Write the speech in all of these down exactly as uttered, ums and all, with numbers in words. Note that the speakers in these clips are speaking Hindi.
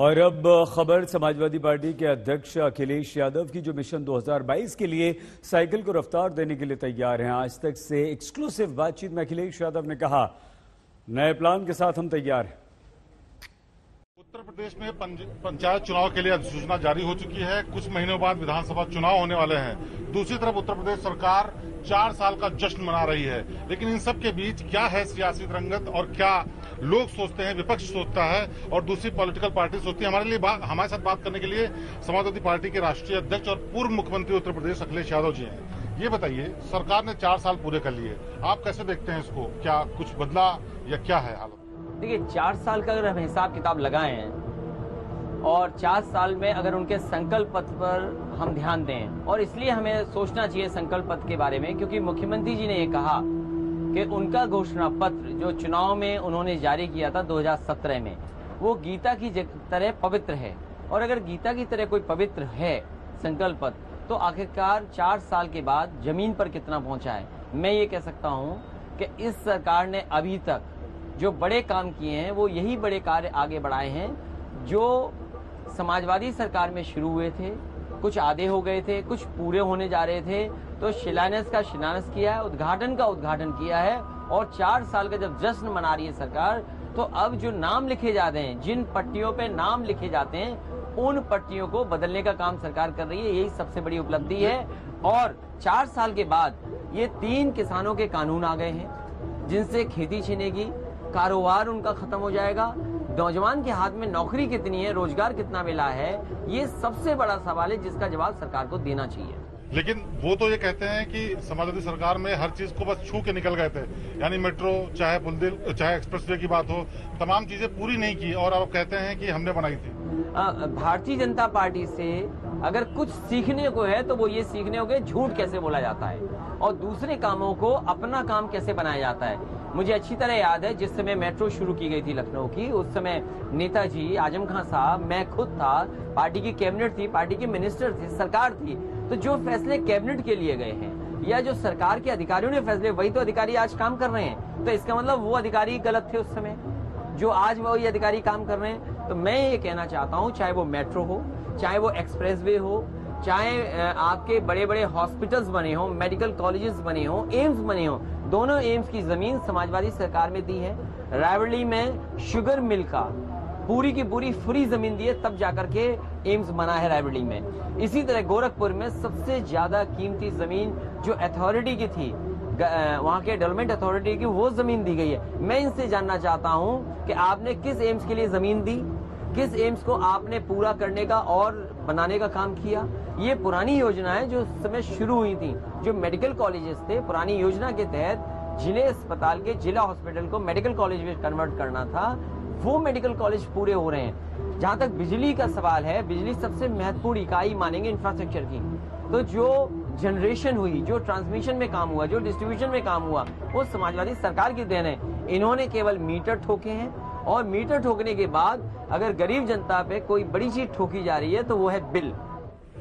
और अब खबर समाजवादी पार्टी के अध्यक्ष अखिलेश यादव की, जो मिशन दो हज़ार बाईस के लिए साइकिल को रफ्तार देने के लिए तैयार हैं। आज तक से एक्सक्लूसिव बातचीत में अखिलेश यादव ने कहा, नए प्लान के साथ हम तैयार हैं। उत्तर प्रदेश में पंचायत चुनाव के लिए अधिसूचना जारी हो चुकी है। कुछ महीनों बाद विधानसभा चुनाव होने वाले हैं। दूसरी तरफ उत्तर प्रदेश सरकार चार साल का जश्न मना रही है, लेकिन इन सब के बीच क्या है सियासी रंगत और क्या लोग सोचते हैं, विपक्ष सोचता है और दूसरी पॉलिटिकल पार्टी सोचती है। हमारे लिए हमारे साथ बात करने के लिए समाजवादी पार्टी के राष्ट्रीय अध्यक्ष और पूर्व मुख्यमंत्री उत्तर प्रदेश अखिलेश यादव जी हैं। ये बताइए, सरकार ने चार साल पूरे कर लिए, आप कैसे देखते हैं इसको? क्या कुछ बदला या क्या है हालत? देखिए, चार साल का अगर हम हिसाब किताब लगाएं और चार साल में अगर उनके संकल्प पत्र पर हम ध्यान दें, और इसलिए हमें सोचना चाहिए संकल्प पत्र के बारे में, क्योंकि मुख्यमंत्री जी ने ये कहा कि उनका घोषणा पत्र जो चुनाव में उन्होंने जारी किया था दो हज़ार सत्रह में, वो गीता की तरह पवित्र है। और अगर गीता की तरह कोई पवित्र है संकल्प पत्र, तो आखिरकार चार साल के बाद जमीन पर कितना पहुँचा है? मैं ये कह सकता हूँ कि इस सरकार ने अभी तक जो बड़े काम किए हैं, वो यही बड़े कार्य आगे बढ़ाए हैं जो समाजवादी सरकार में शुरू हुए थे। कुछ आधे हो गए थे, कुछ पूरे होने जा रहे थे, तो शिलान्यास का शिलान्यास किया है, उद्घाटन का उद्घाटन किया है। और चार साल का जब जश्न मना रही है सरकार, तो अब जो नाम लिखे जाते हैं, जिन पट्टियों पे नाम लिखे जाते हैं, उन पट्टियों को बदलने का काम सरकार कर रही है। यही सबसे बड़ी उपलब्धि है। और चार साल के बाद ये तीन किसानों के कानून आ गए हैं जिनसे खेती छीनेगी, कारोबार उनका खत्म हो जाएगा, नौजवान के हाथ में नौकरी कितनी है, रोजगार कितना मिला है, ये सबसे बड़ा सवाल है जिसका जवाब सरकार को देना चाहिए। लेकिन वो तो ये कहते हैं कि समाजवादी सरकार में हर चीज को बस छू के निकल गए थे, यानी मेट्रो, चाहे पुलदिल, चाहे एक्सप्रेसवे की बात हो, तमाम चीजें पूरी नहीं की और अब कहते हैं कि हमने बनाई थी। भारतीय जनता पार्टी से अगर कुछ सीखने को है तो वो ये सीखने हो गए झूठ कैसे बोला जाता है और दूसरे कामों को अपना काम कैसे बनाया जाता है। मुझे अच्छी तरह याद है जिस समय मेट्रो शुरू की गई थी लखनऊ की, उस समय नेताजी आजम खान साहब, मैं खुद था, पार्टी की कैबिनेट थी, पार्टी के मिनिस्टर थे, सरकार थी, तो जो फैसले कैबिनेट के लिए गए हैं या जो सरकार के अधिकारियों ने फैसले, वही तो अधिकारी आज काम कर रहे हैं। तो इसका मतलब वो अधिकारी गलत थे उस समय, जो आज वही अधिकारी काम कर रहे हैं। तो मैं ये कहना चाहता हूँ, चाहे वो मेट्रो हो, चाहे वो एक्सप्रेसवे हो, चाहे आपके बड़े बड़े हॉस्पिटल्स बने हों, मेडिकल कॉलेजेस बने हों, एम्स बने हों, दोनों एम्स की जमीन समाजवादी सरकार में दी है। रावली में शुगर मिल का पूरी की पूरी फ्री जमीन दी है, तब जाकर के एम्स बना है रावली में। इसी तरह गोरखपुर में सबसे ज्यादा कीमती जमीन जो अथॉरिटी की थी, वहाँ के डेवलपमेंट अथॉरिटी की, वो जमीन दी गई है। मैं इनसे जानना चाहता हूँ कि आपने किस एम्स के लिए जमीन दी, किस एम्स को आपने पूरा करने का और बनाने का काम किया। ये पुरानी योजना है जो उस समय शुरू हुई थी, जो मेडिकल कॉलेजेस थे, पुरानी योजना के तहत जिले अस्पताल के जिला हॉस्पिटल को मेडिकल कॉलेज में कन्वर्ट करना था, वो मेडिकल कॉलेज पूरे हो रहे हैं। जहाँ तक बिजली का सवाल है, बिजली सबसे महत्वपूर्ण इकाई मानेंगे इंफ्रास्ट्रक्चर की, तो जो जनरेशन हुई, जो ट्रांसमिशन में काम हुआ, जो डिस्ट्रीब्यूशन में काम हुआ, वो समाजवादी सरकार की देन है। इन्होंने केवल मीटर ठोके हैं और मीटर ठोकने के बाद अगर गरीब जनता पे कोई बड़ी चीज ठोकी जा रही है तो वो है बिल।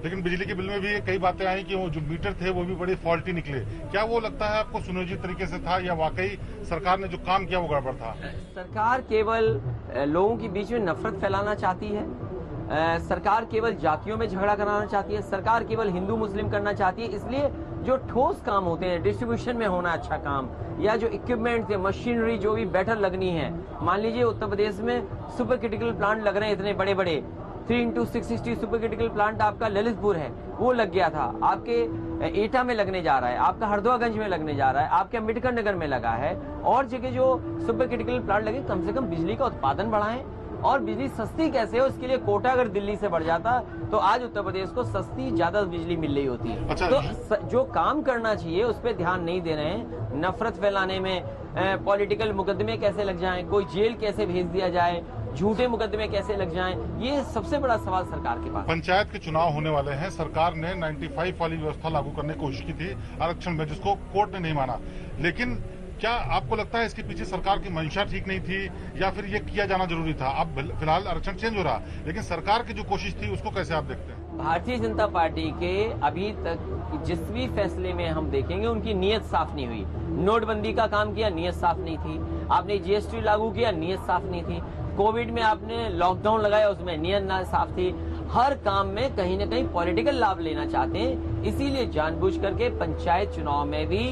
लेकिन बिजली के बिल में भी कई बातें आई कि वो जो मीटर थे वो भी बड़े फॉल्टी निकले। क्या वो लगता है आपको सुनियोजित तरीके से था या वाकई सरकार ने जो काम किया वो गड़बड़ था? सरकार केवल लोगों के बीच में नफरत फैलाना चाहती है, सरकार केवल जातियों में झगड़ा कराना चाहती है, सरकार केवल हिंदू मुस्लिम करना चाहती है। इसलिए जो ठोस काम होते हैं, डिस्ट्रीब्यूशन में होना अच्छा काम, या जो इक्विपमेंट थे, मशीनरी जो भी बेटर लगनी है, मान लीजिए उत्तर प्रदेश में सुपर क्रिटिकल प्लांट लग रहे हैं इतने बड़े बड़े, three into six sixty super critical plant आपका ललितपुर है, वो लग गया था, आपके एटा में लगने जा रहा है, आपका हरदोईगंज में लगने जा रहा है, आपके अम्बेडकर नगर में लगा है, और जगह जो सुपर क्रिटिकल प्लांट लगे। कम से कम बिजली का उत्पादन बढ़ाएं, और बिजली सस्ती कैसे हो उसके लिए कोटा अगर दिल्ली से बढ़ जाता तो आज उत्तर प्रदेश को सस्ती ज्यादा बिजली मिल रही होती है। अच्छा, तो जो काम करना चाहिए उस पर ध्यान नहीं दे रहे हैं। नफरत फैलाने में पॉलिटिकल मुकदमे कैसे लग जाएं, कोई जेल कैसे भेज दिया जाए, झूठे मुकदमे कैसे लग जाएं, ये सबसे बड़ा सवाल सरकार के पास। पंचायत के चुनाव होने वाले हैं, सरकार ने पचानवे वाली व्यवस्था लागू करने की कोशिश की थी आरक्षण में, जिसको कोर्ट ने नहीं माना। लेकिन क्या आपको लगता है इसके पीछे सरकार की मंशा ठीक नहीं थी या फिर ये किया जाना जरूरी था? अब फिलहाल आरक्षण चेंज हो रहा, लेकिन सरकार की जो कोशिश थी उसको कैसे आप देखते हैं? भारतीय जनता पार्टी के अभी तक जिस भी फैसले में हम देखेंगे उनकी नीयत साफ नहीं हुई। नोटबंदी का काम किया, नीयत साफ नहीं थी। आपने जीएसटी लागू किया, नीयत साफ नहीं थी। कोविड में आपने लॉकडाउन लगाया, उसमें नियत ना साफ थी। हर काम में कहीं ना कहीं पॉलिटिकल लाभ लेना चाहते हैं, इसीलिए जानबूझ करके पंचायत चुनाव में भी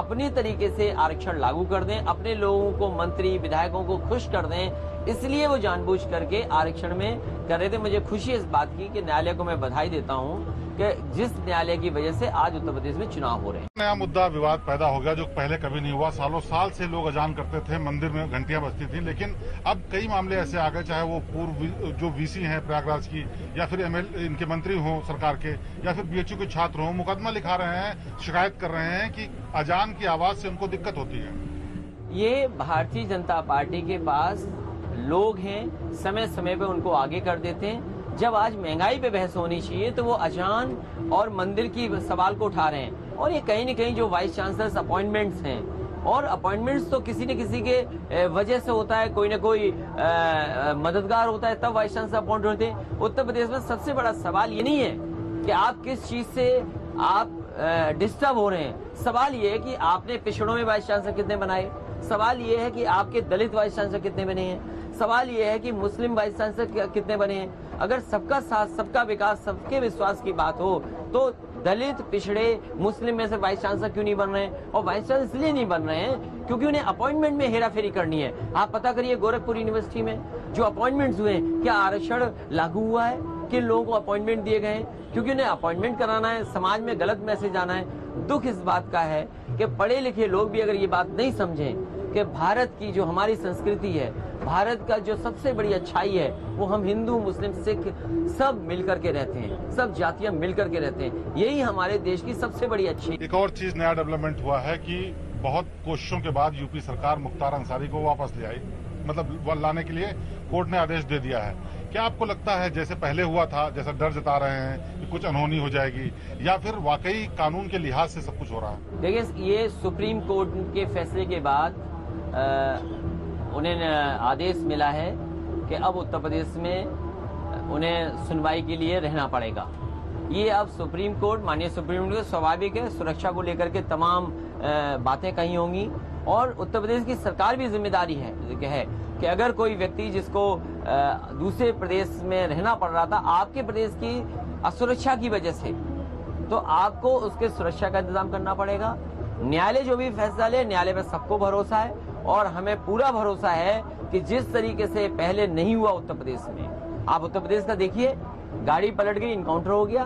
अपने तरीके से आरक्षण लागू कर दें, अपने लोगों को, मंत्री विधायकों को खुश कर दें, इसलिए वो जानबूझ करके आरक्षण में कर रहे थे। मुझे खुशी इस बात की कि न्यायालय को मैं बधाई देता हूं कि जिस न्यायालय की वजह से आज उत्तर प्रदेश में चुनाव हो रहे हैं। नया मुद्दा विवाद पैदा हो गया जो पहले कभी नहीं हुआ। सालों साल से लोग अजान करते थे, मंदिर में घंटियां बजती थी, लेकिन अब कई मामले ऐसे आ गए, चाहे वो पूर्व जो वीसी हैं प्रयागराज की, या फिर एमएलए इनके मंत्री हों सरकार के, या फिर बीएचयू के छात्र हों, मुकदमा लिखा रहे हैं, शिकायत कर रहे हैं कि अजान की आवाज से उनको दिक्कत होती है। ये भारतीय जनता पार्टी के पास लोग हैं, समय समय पर उनको आगे कर देते हैं। जब आज महंगाई पे बहस होनी चाहिए तो वो अजान और मंदिर की सवाल को उठा रहे हैं। और ये कहीं न कहीं जो वाइस चांसलर्स अपॉइंटमेंट्स हैं, और अपॉइंटमेंट्स तो किसी न किसी के वजह से होता है, कोई न कोई आ, मददगार होता है तब वाइस चांसलर अपॉइंट होते हैं। उत्तर प्रदेश में सबसे बड़ा सवाल ये नहीं है कि आप किस चीज से आप डिस्टर्ब हो रहे हैं, सवाल ये है कि आपने पिछड़ों में वाइस चांसलर कितने बनाए, सवाल ये है कि आपके दलित वाइस चांसलर कितने बने हैं, सवाल ये है कि मुस्लिम वाइस चांसलर कितने बने हैं। अगर सबका साथ, सबका विकास, सबके विश्वास की बात हो तो दलित, पिछड़े, मुस्लिम में से वाइस चांसलर क्यों नहीं बन रहे हैं? और वाइस चांसलर इसलिए नहीं बन रहे हैं क्योंकि उन्हें अपॉइंटमेंट में हेराफेरी करनी है। आप पता करिए गोरखपुर यूनिवर्सिटी में जो अपॉइंटमेंट्स हुए हैं, क्या आरक्षण लागू हुआ है? किन लोगों को अपॉइंटमेंट दिए गए हैं? क्योंकि उन्हें अपॉइंटमेंट कराना है, समाज में गलत मैसेज आना है। दुख इस बात का है कि पढ़े लिखे लोग भी अगर ये बात नहीं समझें कि भारत की जो हमारी संस्कृति है, भारत का जो सबसे बड़ी अच्छाई है, वो हम हिंदू, मुस्लिम, सिख सब मिलकर के रहते हैं, सब जातियां मिलकर के रहते हैं, यही हमारे देश की सबसे बड़ी अच्छी। एक और चीज नया डेवलपमेंट हुआ है कि बहुत कोशिशों के बाद यूपी सरकार मुख्तार अंसारी को वापस ले आई, मतलब लाने के लिए कोर्ट ने आदेश दे दिया है। क्या आपको लगता है जैसे पहले हुआ था, जैसा डर जता रहे हैं कि कुछ अनहोनी हो जाएगी, या फिर वाकई कानून के लिहाज से सब कुछ हो रहा है? देखिए, ये सुप्रीम कोर्ट के फैसले के बाद आ, उन्हें आदेश मिला है कि अब उत्तर प्रदेश में उन्हें सुनवाई के लिए रहना पड़ेगा। ये अब सुप्रीम कोर्ट, माननीय सुप्रीम कोर्ट, स्वाभाविक है सुरक्षा को लेकर के तमाम आ, बातें कही होंगी, और उत्तर प्रदेश की सरकार भी जिम्मेदारी है, है कि अगर कोई व्यक्ति जिसको दूसरे प्रदेश में रहना पड़ रहा था आपके प्रदेश की असुरक्षा की वजह से, तो आपको उसके सुरक्षा का इंतजाम करना पड़ेगा। न्यायालय जो भी फैसला ले, न्यायालय पर सबको भरोसा है, और हमें पूरा भरोसा है कि जिस तरीके से पहले नहीं हुआ उत्तर प्रदेश में, आप उत्तर प्रदेश का देखिए, गाड़ी पलट गई, इनकाउंटर हो गया,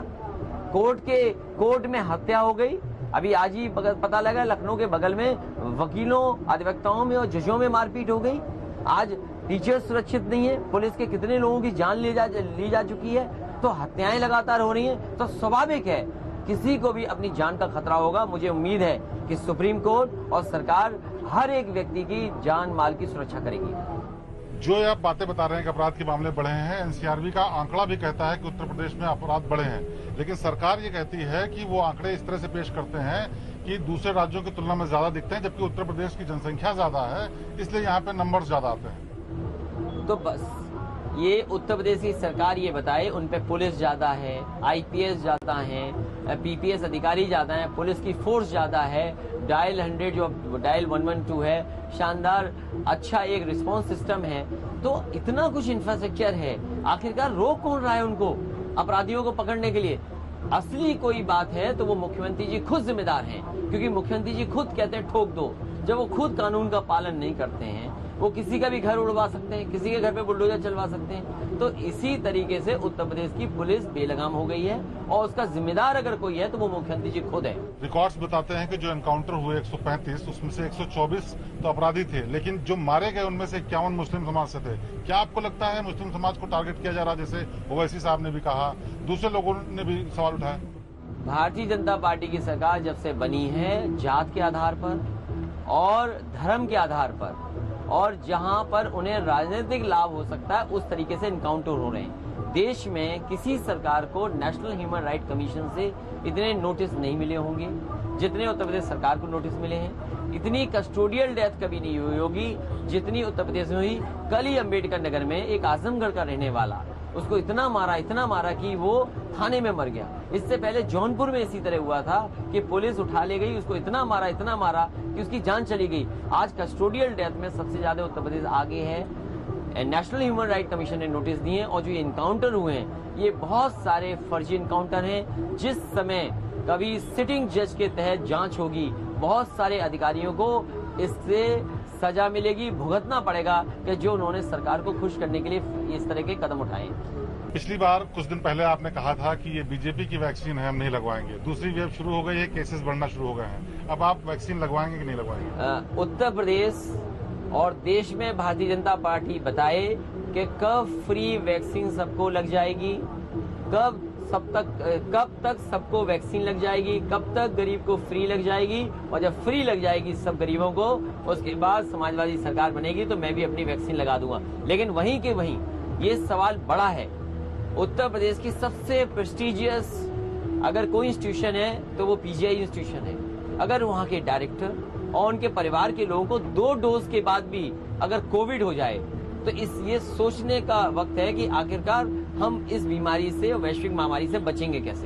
कोर्ट के कोर्ट में हत्या हो गई। अभी आज ही पता लगा लखनऊ के बगल में वकीलों, अधिवक्ताओं में और जजों में मारपीट हो गई। आज टीचर सुरक्षित नहीं है, पुलिस के कितने लोगों की जान ली जा ली जा चुकी है, तो हत्याएं लगातार हो रही हैं, तो स्वाभाविक है किसी को भी अपनी जान का खतरा होगा। मुझे उम्मीद है कि सुप्रीम कोर्ट और सरकार हर एक व्यक्ति की जान माल की सुरक्षा करेगी। जो आप बातें बता रहे हैं कि अपराध के मामले बढ़े हैं, एनसीआरबी का आंकड़ा भी कहता है कि उत्तर प्रदेश में अपराध बढ़े हैं, लेकिन सरकार ये कहती है कि वो आंकड़े इस तरह से पेश करते हैं कि दूसरे राज्यों की तुलना में ज्यादा दिखते हैं, जबकि उत्तर प्रदेश की जनसंख्या ज्यादा है इसलिए यहाँ पे नंबर्स ज्यादा आते हैं। तो बस ये उत्तर प्रदेश की सरकार ये बताए, उनपे पुलिस ज्यादा है, आईपीएस ज्यादा है, पीपीएस अधिकारी ज्यादा है, पुलिस की फोर्स ज्यादा है, डायल हंड्रेड जो डायल वन वन टू है, शानदार अच्छा एक रिस्पांस सिस्टम है, तो इतना कुछ इंफ्रास्ट्रक्चर है, आखिरकार रोक कौन रहा है उनको अपराधियों को पकड़ने के लिए? असली कोई बात है तो वो मुख्यमंत्री जी खुद जिम्मेदार हैं, क्योंकि मुख्यमंत्री जी खुद कहते हैं ठोक दो, जब वो खुद कानून का पालन नहीं करते हैं, वो किसी का भी घर उड़वा सकते हैं, किसी के घर पे बुलडोजर चलवा सकते हैं। तो इसी तरीके से उत्तर प्रदेश की पुलिस बेलगाम हो गई है, और उसका जिम्मेदार अगर कोई है तो वो मुख्यमंत्री जी खुद है। रिकॉर्ड्स बताते हैं कि जो एनकाउंटर हुए एक सौ पैंतीस, उसमें से एक सौ चौबीस तो अपराधी थे, लेकिन जो मारे गए उनमें से इक्यावन मुस्लिम समाज से थे। क्या आपको लगता है मुस्लिम समाज को टारगेट किया जा रहा है, जैसे ओवैसी साहब ने भी कहा, दूसरे लोगों ने भी सवाल उठाया? भारतीय जनता पार्टी की सरकार जब से बनी है, जात के आधार पर और धर्म के आधार पर, और जहां पर उन्हें राजनीतिक लाभ हो सकता है, उस तरीके से इनकाउंटर हो रहे हैं। देश में किसी सरकार को नेशनल ह्यूमन राइट कमीशन से इतने नोटिस नहीं मिले होंगे जितने उत्तर प्रदेश सरकार को नोटिस मिले हैं। इतनी कस्टोडियल डेथ कभी नहीं हुई होगी जितनी उत्तर प्रदेश में हुई। कल ही अम्बेडकर नगर में एक आजमगढ़ का रहने वाला, उसको इतना मारा इतना मारा कि वो थाने में मर गया। इससे पहले जौनपुर में इसी तरह हुआ था कि पुलिस उठा ले गई, उसको इतना मारा इतना मारा कि उसकी जान चली गई। आज कस्टोडियल डेथ में सबसे ज्यादा उत्तर प्रदेश आगे है। नेशनल ह्यूमन राइट कमीशन ने नोटिस दिए हैं। और जो ये इनकाउंटर हुए हैं ये बहुत सारे फर्जी इनकाउंटर हैं। जिस समय कभी सिटिंग जज के तहत जांच होगी, बहुत सारे अधिकारियों को इससे सजा मिलेगी, भुगतना पड़ेगा कि जो उन्होंने सरकार को खुश करने के लिए इस तरह के कदम उठाए। पिछली बार कुछ दिन पहले आपने कहा था कि ये बीजेपी की वैक्सीन है, हम नहीं लगवाएंगे। दूसरी वेव शुरू हो गई है, केसेस बढ़ना शुरू हो गए हैं। अब आप वैक्सीन लगवाएंगे कि नहीं लगवाएंगे? उत्तर प्रदेश और देश में भारतीय जनता पार्टी बताए कि कब फ्री वैक्सीन सबको लग जाएगी, कब सब तक कब तक सबको वैक्सीन लग जाएगी, कब तक गरीब को फ्री लग जाएगी। और जब फ्री लग जाएगी सब गरीबों को, उसके बाद समाजवादी सरकार बनेगी तो मैं भी अपनी वैक्सीन लगा दूंगा। लेकिन वहीं के वहीं ये सवाल बड़ा है। उत्तर प्रदेश की सबसे प्रेस्टिजियस अगर कोई इंस्टीट्यूशन है तो वो पीजीआई इंस्टीट्यूशन है। अगर वहाँ के डायरेक्टर और उनके परिवार के लोगों को दो डोज के बाद भी अगर कोविड हो जाए तो इस ये सोचने का वक्त है कि आखिरकार हम इस बीमारी से, वैश्विक महामारी से बचेंगे कैसे।